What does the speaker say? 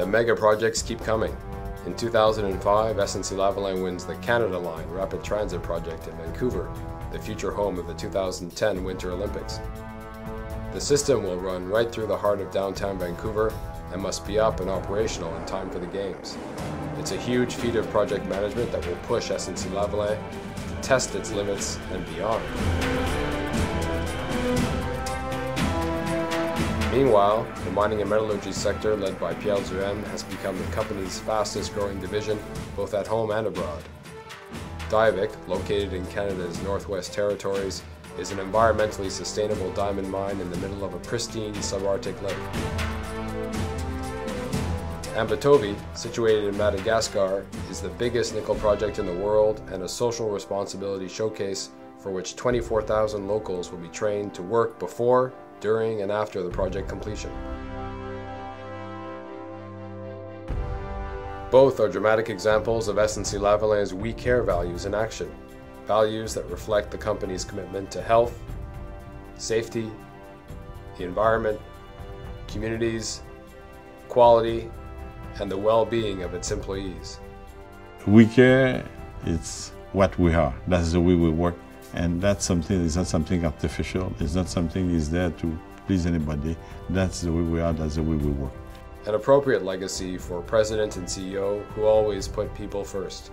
The mega projects keep coming. In 2005, SNC-Lavalin wins the Canada Line Rapid Transit project in Vancouver, the future home of the 2010 Winter Olympics. The system will run right through the heart of downtown Vancouver and must be up and operational in time for the Games. It's a huge feat of project management that will push SNC-Lavalin to test its limits and beyond. Meanwhile, the mining and metallurgy sector led by PLZM has become the company's fastest growing division, both at home and abroad. Diavik, located in Canada's Northwest Territories, is an environmentally sustainable diamond mine in the middle of a pristine subarctic lake. Ambatovi, situated in Madagascar, is the biggest nickel project in the world and a social responsibility showcase for which 24,000 locals will be trained to work before, during, and after the project completion. Both are dramatic examples of SNC-Lavalin's We Care values in action. Values that reflect the company's commitment to health, safety, the environment, communities, quality, and the well-being of its employees. We care, it's what we are. That's the way we work. And that's something, it's not something artificial. It's not something that's there to please anybody. That's the way we are, that's the way we work. An appropriate legacy for President and CEO who always put people first.